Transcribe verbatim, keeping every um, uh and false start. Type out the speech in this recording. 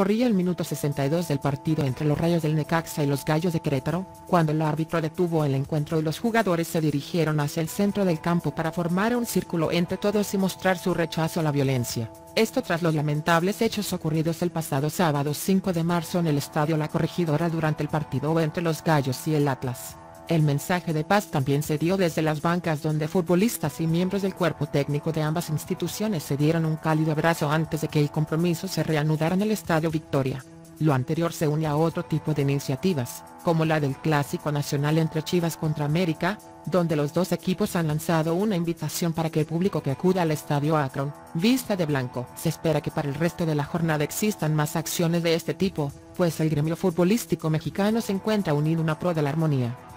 Corría el minuto sesenta y dos del partido entre los Rayos del Necaxa y los Gallos de Querétaro, cuando el árbitro detuvo el encuentro y los jugadores se dirigieron hacia el centro del campo para formar un círculo entre todos y mostrar su rechazo a la violencia. Esto tras los lamentables hechos ocurridos el pasado sábado cinco de marzo en el Estadio La Corregidora durante el partido entre los Gallos y el Atlas. El mensaje de paz también se dio desde las bancas, donde futbolistas y miembros del cuerpo técnico de ambas instituciones se dieron un cálido abrazo antes de que el compromiso se reanudara en el Estadio Victoria. Lo anterior se une a otro tipo de iniciativas, como la del Clásico Nacional entre Chivas contra América, donde los dos equipos han lanzado una invitación para que el público que acuda al Estadio Akron vista de blanco. Se espera que para el resto de la jornada existan más acciones de este tipo, pues el gremio futbolístico mexicano se encuentra unido en una pro de la armonía.